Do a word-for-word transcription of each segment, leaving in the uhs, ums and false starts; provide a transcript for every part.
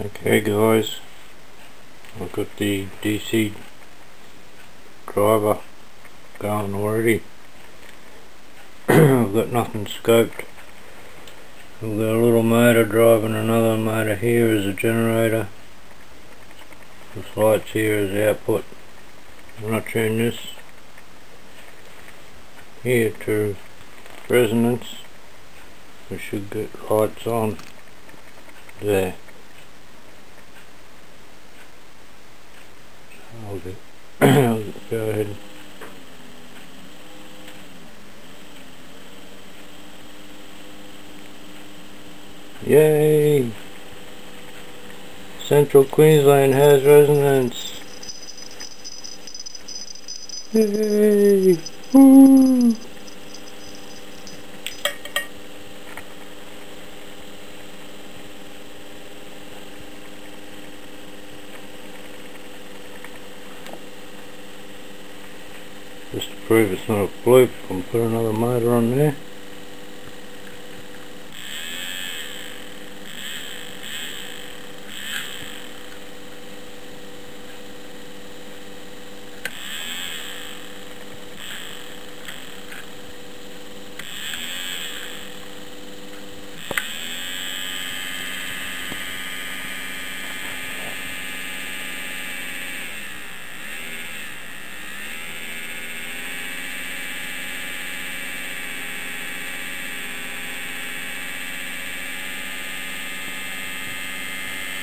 Okay guys, I've got the D C driver going already. I've got nothing scoped. I've got a little motor driving another motor. Here is a generator. This light's here is output. I'm going to tune this here to resonance. We should get lights on there. I'll go ahead. Yay! Central Queensland has resonance. Yay! Woo! Just to prove it's not a fluke, I'm put another motor on there.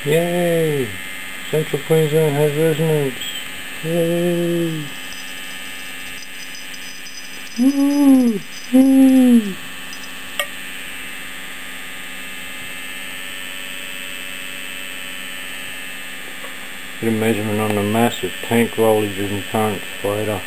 Yay! Central Queensland has resonance. Yay! Woo! Woo! Get a measurement on the mass of tank rollage and current later.